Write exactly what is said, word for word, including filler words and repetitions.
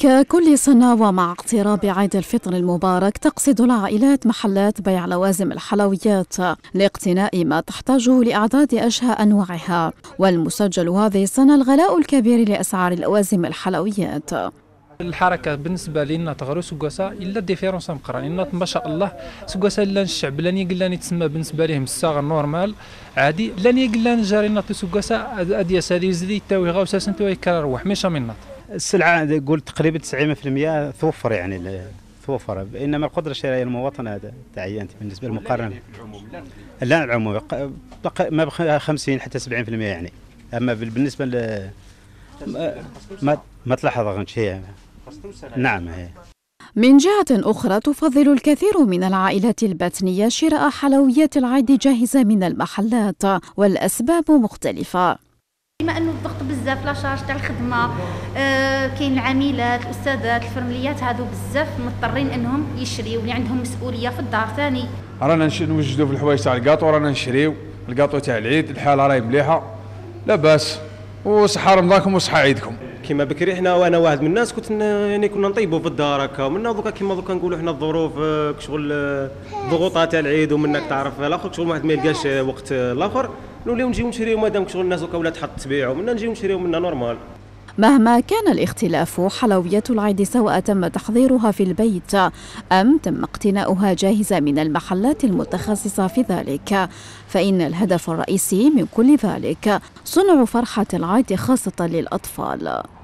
ككل سنة ومع اقتراب عيد الفطر المبارك تقصد العائلات محلات بيع لوازم الحلويات لاقتناء ما تحتاجه لإعداد أشهى أنواعها، والمسجل هذه السنة الغلاء الكبير لأسعار لوازم الحلويات. الحركه بالنسبه لنا تغرو سكوسا الا ديفيرونس مقران ان ما شاء الله سكوسا لان الشعب لان يقلاني تسمى بالنسبه لهم الصغر نورمال عادي لان يقلان جارينا سكوسا ادي سادي زدي تاوي غاوسا سنتو يكرر واحد ماشي منط السلعه قلت تقريبا تسعين بالمئة توفر، يعني توفر انما القدره الشرائيه المواطن هذا تعينت بالنسبه للمقارنه لا العموم ما بقى خمسين حتى سبعين بالمئة يعني، اما بالنسبه ل ما ما تلاحظ غنش هي نعم هي. من جهة أخرى تفضل الكثير من العائلات الباتنية شراء حلويات العيد جاهزة من المحلات، والأسباب مختلفة. بما أنه الضغط بزاف، لا شارج تاع الخدمة، آه كاين العميلات، الأستاذات، الفرمليات، هادو بزاف مضطرين أنهم يشريو اللي عندهم مسؤولية في الدار ثاني. رانا نوجدو في الحوايج تاع الكاطو، رانا نشريو الكاطو تاع العيد، الحالة راهي مليحة لاباس، وصحة رمضانكم وصحة عيدكم. كما بكري حنا وانا واحد من الناس كنت يعني كنا نطيبوا في الدار هكا، ومنا دوكا كيما دوكا نقولوا حنا الظروف كشغل الضغوطات تاع العيد، ومنك تعرف الاخر شغل واحد ما يلقاش وقت الاخر نوليو نجيو نشريو مادام كشغل الناس دوكا ولات حط تبيع، ومنا نجيو نشريو منا نورمال. مهما كان الاختلاف، حلويات العيد سواء تم تحضيرها في البيت أم تم اقتناؤها جاهزة من المحلات المتخصصة في ذلك، فإن الهدف الرئيسي من كل ذلك صنع فرحة العيد خاصة للأطفال.